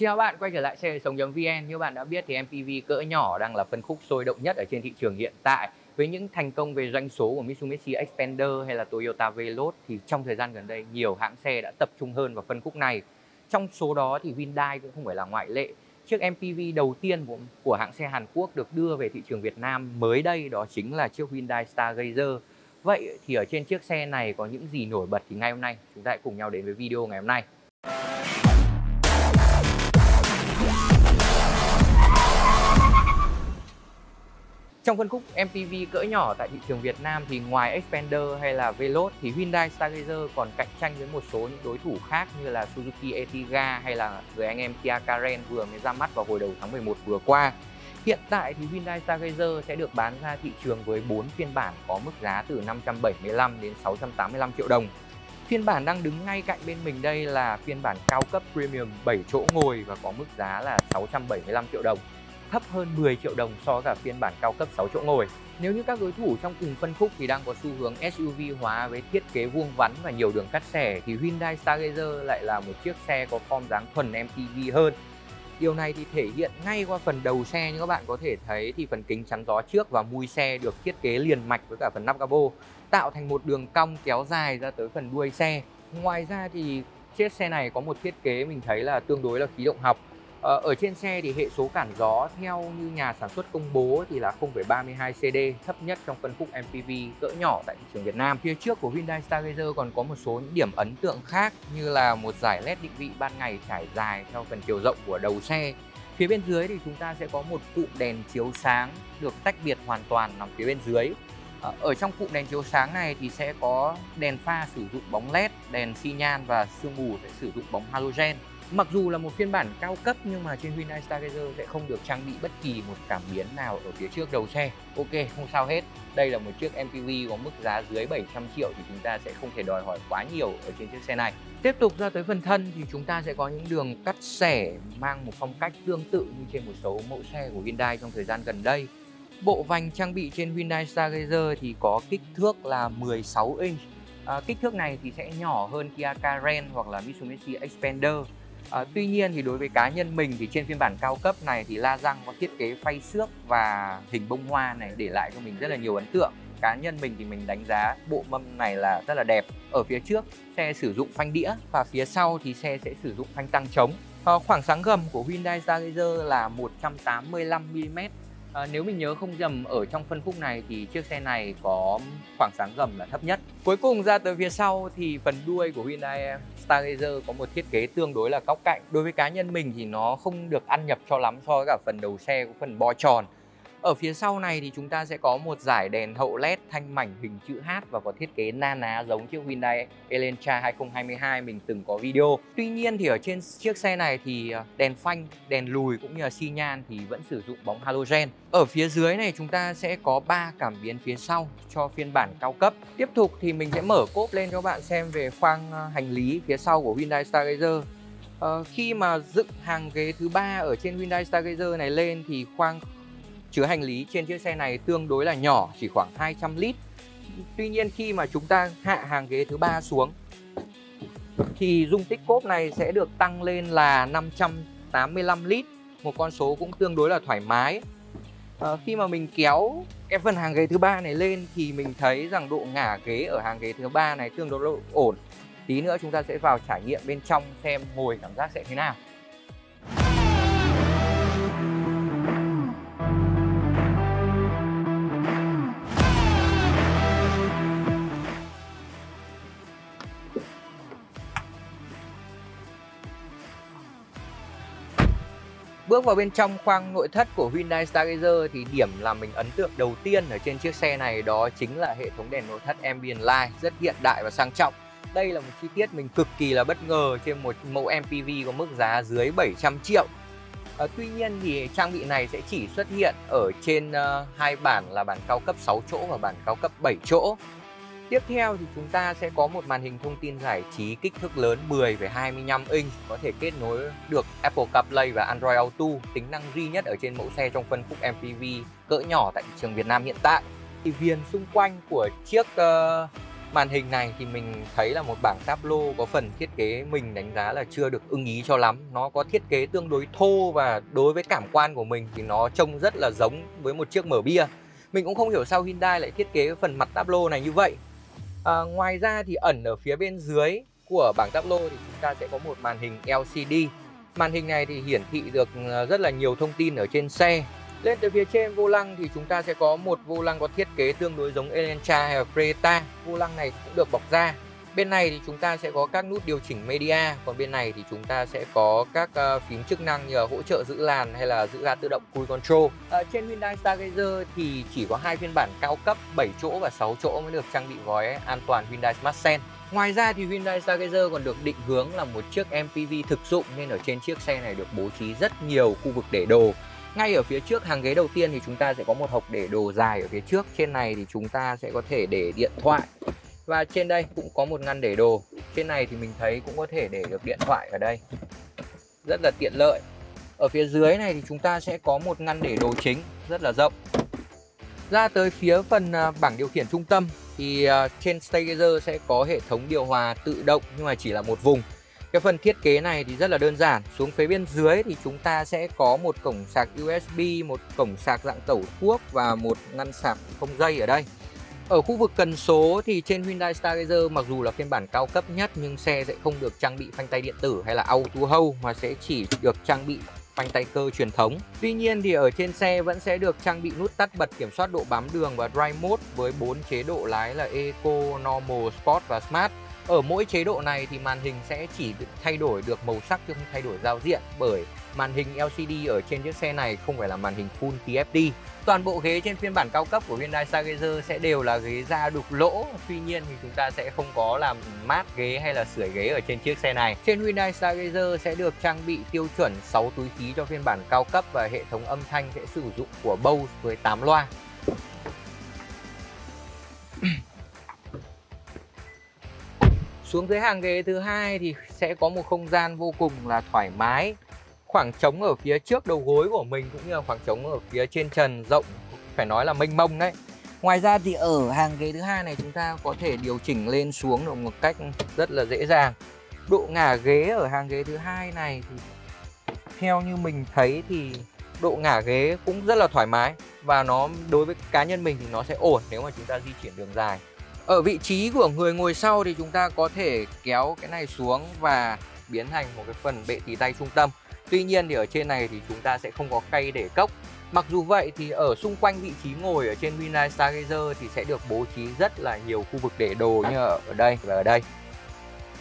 Chào các bạn quay trở lại Xedoisong.vn. Như bạn đã biết thì MPV cỡ nhỏ đang là phân khúc sôi động nhất ở trên thị trường hiện tại. Với những thành công về doanh số của Mitsubishi Xpander hay là Toyota Veloz thì trong thời gian gần đây nhiều hãng xe đã tập trung hơn vào phân khúc này. Trong số đó thì Hyundai cũng không phải là ngoại lệ. Chiếc MPV đầu tiên của hãng xe Hàn Quốc được đưa về thị trường Việt Nam mới đây đó chính là chiếc Hyundai Stargazer. Vậy thì ở trên chiếc xe này có những gì nổi bật thì ngay hôm nay chúng ta hãy cùng nhau đến với video ngày hôm nay. Trong phân khúc MPV cỡ nhỏ tại thị trường Việt Nam thì ngoài Xpander hay là Veloz thì Hyundai Stargazer còn cạnh tranh với một số những đối thủ khác như là Suzuki Ertiga hay là người anh em Kia Caren vừa mới ra mắt vào hồi đầu tháng 11 vừa qua. Hiện tại thì Hyundai Stargazer sẽ được bán ra thị trường với 4 phiên bản có mức giá từ 575 đến 685 triệu đồng. Phiên bản đang đứng ngay cạnh bên mình đây là phiên bản cao cấp premium 7 chỗ ngồi và có mức giá là 675 triệu đồng. Thấp hơn 10 triệu đồng so với phiên bản cao cấp 6 chỗ ngồi. Nếu như các đối thủ trong cùng phân khúc thì đang có xu hướng SUV hóa với thiết kế vuông vắn và nhiều đường cắt xẻ thì Hyundai Stargazer lại là một chiếc xe có form dáng thuần MPV hơn. Điều này thì thể hiện ngay qua phần đầu xe, như các bạn có thể thấy thì phần kính chắn gió trước và mui xe được thiết kế liền mạch với cả phần nắp capo, tạo thành một đường cong kéo dài ra tới phần đuôi xe. Ngoài ra thì chiếc xe này có một thiết kế mình thấy là tương đối là khí động học. Ở trên xe thì hệ số cản gió theo như nhà sản xuất công bố thì là 0,32 CD, thấp nhất trong phân khúc MPV cỡ nhỏ tại thị trường Việt Nam. Phía trước của Hyundai Stargazer còn có một số những điểm ấn tượng khác như là một dải LED định vị ban ngày trải dài theo phần chiều rộng của đầu xe. Phía bên dưới thì chúng ta sẽ có một cụm đèn chiếu sáng được tách biệt hoàn toàn nằm phía bên dưới. Ở trong cụm đèn chiếu sáng này thì sẽ có đèn pha sử dụng bóng LED, đèn xi nhan và sương mù sẽ sử dụng bóng halogen. Mặc dù là một phiên bản cao cấp nhưng mà trên Hyundai Stargazer sẽ không được trang bị bất kỳ một cảm biến nào ở phía trước đầu xe. Ok, không sao hết. Đây là một chiếc MPV có mức giá dưới 700 triệu thì chúng ta sẽ không thể đòi hỏi quá nhiều ở trên chiếc xe này. Tiếp tục ra tới phần thân thì chúng ta sẽ có những đường cắt xẻ mang một phong cách tương tự như trên một số mẫu xe của Hyundai trong thời gian gần đây. Bộ vành trang bị trên Hyundai Stargazer thì có kích thước là 16 inch. Kích thước này thì sẽ nhỏ hơn Kia Caren hoặc là Mitsubishi Xpander. Tuy nhiên thì đối với cá nhân mình thì trên phiên bản cao cấp này thì la răng có thiết kế phay xước và hình bông hoa này để lại cho mình rất là nhiều ấn tượng. Cá nhân mình thì mình đánh giá bộ mâm này là rất là đẹp. Ở phía trước xe sử dụng phanh đĩa và phía sau thì xe sẽ sử dụng phanh tăng trống. Khoảng sáng gầm của Hyundai Stargazer là 185mm. Nếu mình nhớ không nhầm ở trong phân khúc này thì chiếc xe này có khoảng sáng gầm là thấp nhất. Cuối cùng ra tới phía sau thì phần đuôi của Hyundai Stargazer có một thiết kế tương đối là góc cạnh. Đối với cá nhân mình thì nó không được ăn nhập cho lắm so với cả phần đầu xe của phần bo tròn. Ở phía sau này thì chúng ta sẽ có một dải đèn hậu LED thanh mảnh hình chữ H và có thiết kế na ná giống chiếc Hyundai Elantra 2022 mình từng có video. Tuy nhiên thì ở trên chiếc xe này thì đèn phanh, đèn lùi cũng như là xi nhan thì vẫn sử dụng bóng halogen. Ở phía dưới này chúng ta sẽ có 3 cảm biến phía sau cho phiên bản cao cấp. Tiếp tục thì mình sẽ mở cốp lên cho các bạn xem về khoang hành lý phía sau của Hyundai Stargazer. Khi mà dựng hàng ghế thứ 3 ở trên Hyundai Stargazer này lên thì khoang chứa hành lý trên chiếc xe này tương đối là nhỏ, chỉ khoảng 200 lít. Tuy nhiên khi mà chúng ta hạ hàng ghế thứ 3 xuống thì dung tích cốp này sẽ được tăng lên là 585 lít, một con số cũng tương đối là thoải mái. Khi mà mình kéo cái phần hàng ghế thứ 3 này lên thì mình thấy rằng độ ngả ghế ở hàng ghế thứ 3 này tương đối ổn. Tí nữa chúng ta sẽ vào trải nghiệm bên trong xem ngồi cảm giác sẽ thế nào. Bước vào bên trong khoang nội thất của Hyundai Stargazer thì điểm làm mình ấn tượng đầu tiên ở trên chiếc xe này đó chính là hệ thống đèn nội thất ambient light rất hiện đại và sang trọng. Đây là một chi tiết mình cực kỳ là bất ngờ trên một mẫu MPV có mức giá dưới 700 triệu. Tuy nhiên thì trang bị này sẽ chỉ xuất hiện ở trên hai bản là bản cao cấp 6 chỗ và bản cao cấp 7 chỗ. Tiếp theo thì chúng ta sẽ có một màn hình thông tin giải trí kích thước lớn 10,25 inch, có thể kết nối được Apple CarPlay và Android Auto, tính năng duy nhất ở trên mẫu xe trong phân khúc MPV cỡ nhỏ tại thị trường Việt Nam hiện tại. Thì viền xung quanh của chiếc Màn hình này thì mình thấy là một bảng táp lô có phần thiết kế mình đánh giá là chưa được ưng ý cho lắm. Nó có thiết kế tương đối thô và đối với cảm quan của mình thì nó trông rất là giống với một chiếc mở bia. Mình cũng không hiểu sao Hyundai lại thiết kế phần mặt táp lô này như vậy. Ngoài ra thì ẩn ở phía bên dưới của bảng táp lô thì chúng ta sẽ có một màn hình LCD. Màn hình này thì hiển thị được rất là nhiều thông tin ở trên xe. Lên tới phía trên vô lăng thì chúng ta sẽ có một vô lăng có thiết kế tương đối giống Elantra hay Creta. Vô lăng này cũng được bọc da. Bên này thì chúng ta sẽ có các nút điều chỉnh media. Còn bên này thì chúng ta sẽ có các phím chức năng như là hỗ trợ giữ làn hay là giữ ga tự động cruise control. Trên Hyundai Stargazer thì chỉ có hai phiên bản cao cấp 7 chỗ và 6 chỗ mới được trang bị gói an toàn Hyundai Smart Sense. Ngoài ra thì Hyundai Stargazer còn được định hướng là một chiếc MPV thực dụng nên ở trên chiếc xe này được bố trí rất nhiều khu vực để đồ. Ngay ở phía trước hàng ghế đầu tiên thì chúng ta sẽ có một hộc để đồ dài ở phía trước. Trên này thì chúng ta sẽ có thể để điện thoại. Và trên đây cũng có một ngăn để đồ. Trên này thì mình thấy cũng có thể để được điện thoại ở đây. Rất là tiện lợi. Ở phía dưới này thì chúng ta sẽ có một ngăn để đồ chính rất là rộng. Ra tới phía phần bảng điều khiển trung tâm thì trên Stargazer sẽ có hệ thống điều hòa tự động nhưng mà chỉ là một vùng. Cái phần thiết kế này thì rất là đơn giản. Xuống phía bên dưới thì chúng ta sẽ có một cổng sạc USB, một cổng sạc dạng tẩu thuốc và một ngăn sạc không dây ở đây. Ở khu vực cần số thì trên Hyundai Stargazer mặc dù là phiên bản cao cấp nhất nhưng xe sẽ không được trang bị phanh tay điện tử hay là Auto Hold mà sẽ chỉ được trang bị phanh tay cơ truyền thống. Tuy nhiên thì ở trên xe vẫn sẽ được trang bị nút tắt bật, kiểm soát độ bám đường và Drive Mode với 4 chế độ lái là Eco, Normal, Sport và Smart. Ở mỗi chế độ này thì màn hình sẽ chỉ thay đổi được màu sắc chứ không thay đổi giao diện, bởi màn hình LCD ở trên chiếc xe này không phải là màn hình Full TFT. Toàn bộ ghế trên phiên bản cao cấp của Hyundai Stargazer sẽ đều là ghế da đục lỗ, tuy nhiên thì chúng ta sẽ không có làm mát ghế hay là sưởi ghế ở trên chiếc xe này. Trên Hyundai Stargazer sẽ được trang bị tiêu chuẩn 6 túi khí cho phiên bản cao cấp và hệ thống âm thanh sẽ sử dụng của Bose với 8 loa. Xuống dưới hàng ghế thứ hai thì sẽ có một không gian vô cùng là thoải mái. Khoảng trống ở phía trước đầu gối của mình cũng như là khoảng trống ở phía trên trần rộng, phải nói là mênh mông đấy. Ngoài ra thì ở hàng ghế thứ hai này chúng ta có thể điều chỉnh lên xuống được một cách rất là dễ dàng. Độ ngả ghế ở hàng ghế thứ hai này thì theo như mình thấy thì độ ngả ghế cũng rất là thoải mái và nó đối với cá nhân mình thì nó sẽ ổn nếu mà chúng ta di chuyển đường dài. Ở vị trí của người ngồi sau thì chúng ta có thể kéo cái này xuống và biến thành một cái phần bệ tì tay trung tâm. Tuy nhiên thì ở trên này thì chúng ta sẽ không có khay để cốc. Mặc dù vậy thì ở xung quanh vị trí ngồi ở trên Hyundai Stargazer thì sẽ được bố trí rất là nhiều khu vực để đồ như ở đây và ở đây.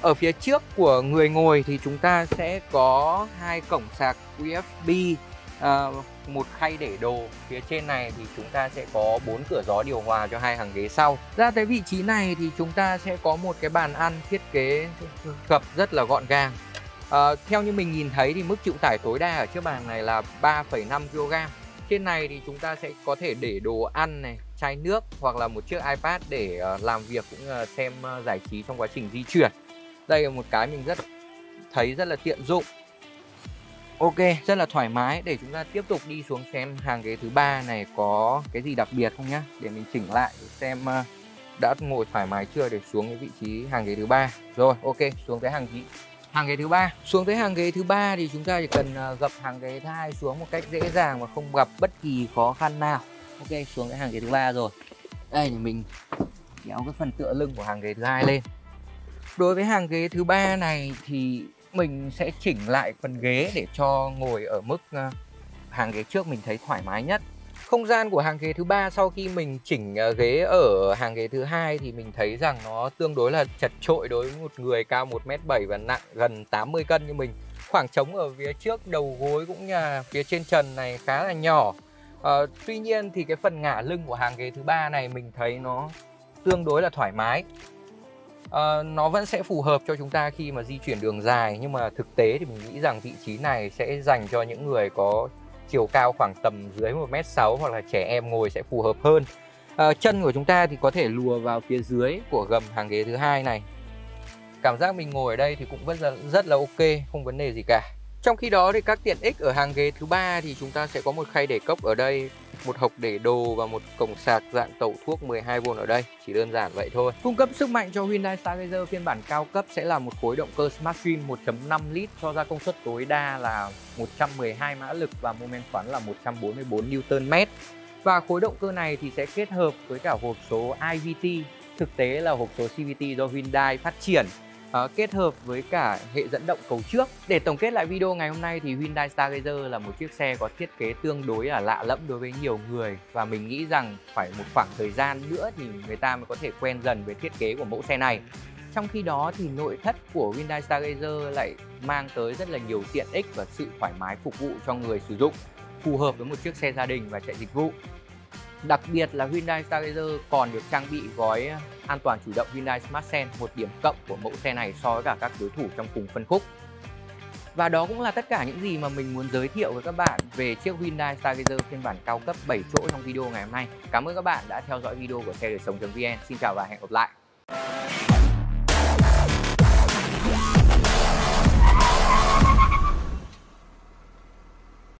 Ở phía trước của người ngồi thì chúng ta sẽ có hai cổng sạc USB, một khay để đồ. Phía trên này thì chúng ta sẽ có 4 cửa gió điều hòa cho hai hàng ghế sau. Ra tới vị trí này thì chúng ta sẽ có một cái bàn ăn thiết kế gập rất là gọn gàng. Theo như mình nhìn thấy thì mức chịu tải tối đa ở chiếc bàn này là 3,5 kg. Trên này thì chúng ta sẽ có thể để đồ ăn này, chai nước hoặc là một chiếc iPad để làm việc cũng như xem giải trí trong quá trình di chuyển. Đây là một cái mình thấy rất là tiện dụng. Ok, rất là thoải mái. Để chúng ta tiếp tục đi xuống xem hàng ghế thứ ba này có cái gì đặc biệt không nhá. Để mình chỉnh lại xem đã ngồi thoải mái chưa để xuống cái vị trí hàng ghế thứ ba. Rồi, ok, xuống tới hàng ghế thứ ba. Xuống tới hàng ghế thứ ba thì chúng ta chỉ cần gập hàng ghế thứ hai xuống một cách dễ dàng và không gặp bất kỳ khó khăn nào. Ok, xuống tới hàng ghế thứ ba rồi. Đây thì mình kéo cái phần tựa lưng của hàng ghế thứ hai lên. Đối với hàng ghế thứ ba này thì mình sẽ chỉnh lại phần ghế để cho ngồi ở mức hàng ghế trước mình thấy thoải mái nhất. Không gian của hàng ghế thứ ba sau khi mình chỉnh ghế ở hàng ghế thứ hai thì mình thấy rằng nó tương đối là chật chội đối với một người cao 1m7 và nặng gần 80 cân như mình. Khoảng trống ở phía trước đầu gối cũng như phía trên trần này khá là nhỏ. Tuy nhiên thì cái phần ngả lưng của hàng ghế thứ ba này mình thấy nó tương đối là thoải mái. Nó vẫn sẽ phù hợp cho chúng ta khi mà di chuyển đường dài, nhưng mà thực tế thì mình nghĩ rằng vị trí này sẽ dành cho những người có chiều cao khoảng tầm dưới 1m6 hoặc là trẻ em ngồi sẽ phù hợp hơn. Chân của chúng ta thì có thể lùa vào phía dưới của gầm hàng ghế thứ hai này. Cảm giác mình ngồi ở đây thì cũng rất là ok, không vấn đề gì cả. Trong khi đó thì các tiện ích ở hàng ghế thứ ba thì chúng ta sẽ có một khay để cốc ở đây một hộc để đồ và một cổng sạc dạng tẩu thuốc 12V ở đây, chỉ đơn giản vậy thôi. Cung cấp sức mạnh cho Hyundai Stargazer phiên bản cao cấp sẽ là một khối động cơ Smart Stream 1.5 lít cho ra công suất tối đa là 112 mã lực và mô men xoắn là 144 Nm. Và khối động cơ này thì sẽ kết hợp với cả hộp số IVT, thực tế là hộp số CVT do Hyundai phát triển, kết hợp với cả hệ dẫn động cầu trước. Để tổng kết lại video ngày hôm nay thì Hyundai Stargazer là một chiếc xe có thiết kế tương đối là lạ lẫm đối với nhiều người, và mình nghĩ rằng phải một khoảng thời gian nữa thì người ta mới có thể quen dần với thiết kế của mẫu xe này. Trong khi đó thì nội thất của Hyundai Stargazer lại mang tới rất là nhiều tiện ích và sự thoải mái phục vụ cho người sử dụng, phù hợp với một chiếc xe gia đình và chạy dịch vụ. Đặc biệt là Hyundai Stargazer còn được trang bị gói an toàn chủ động Hyundai Smart Sense, một điểm cộng của mẫu xe này so với cả các đối thủ trong cùng phân khúc. Và đó cũng là tất cả những gì mà mình muốn giới thiệu với các bạn về chiếc Hyundai Stargazer phiên bản cao cấp 7 chỗ trong video ngày hôm nay. Cảm ơn các bạn đã theo dõi video của xe đời sống.vn. Xin chào và hẹn gặp lại.